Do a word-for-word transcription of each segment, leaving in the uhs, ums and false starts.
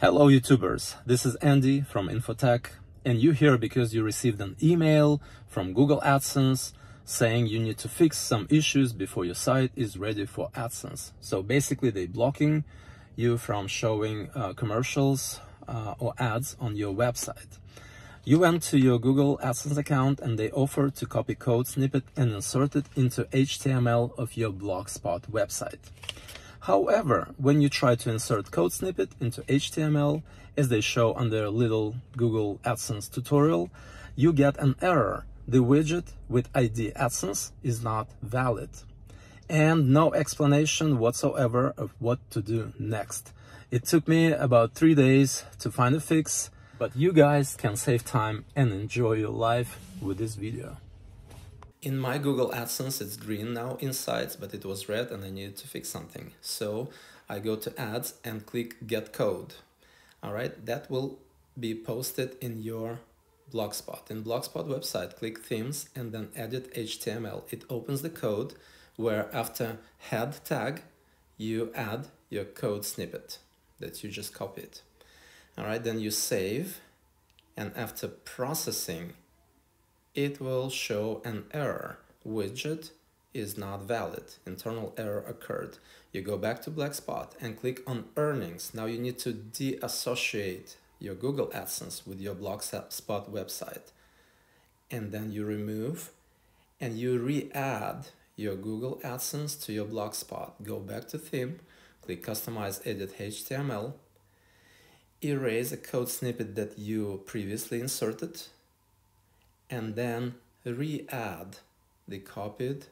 Hello YouTubers, this is Andy from InfoTek, and you're here because you received an email from Google AdSense saying you need to fix some issues before your site is ready for AdSense. So basically they're blocking you from showing uh, commercials uh, or ads on your website. You went to your Google AdSense account and they offered to copy code snippet and insert it into H T M L of your Blogspot website. However, when you try to insert code snippet into H T M L, as they show on their little Google AdSense tutorial, you get an error. The widget with I D AdSense is not valid. And no explanation whatsoever of what to do next. It took me about three days to find a fix, but you guys can save time and enjoy your life with this video. In my Google AdSense, it's green now insights, but it was red and I needed to fix something. So I go to ads and click get code. All right, that will be posted in your Blogspot. In Blogspot website, click themes and then edit H T M L. It opens the code where after head tag, you add your code snippet that you just copied. All right, then you save, and after processing, it will show an error. Widget is not valid. Internal error occurred. You go back to Blogspot and click on earnings. Now you need to deassociate your Google AdSense with your Blogspot website. And then you remove and you re-add your Google AdSense to your Blogspot. Go back to theme, click customize edit H T M L, erase a code snippet that you previously inserted, and then re-add the copied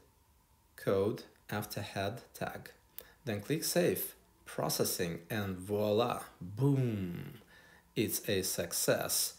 code after head tag. Then click save, processing, and voila, boom, it's a success.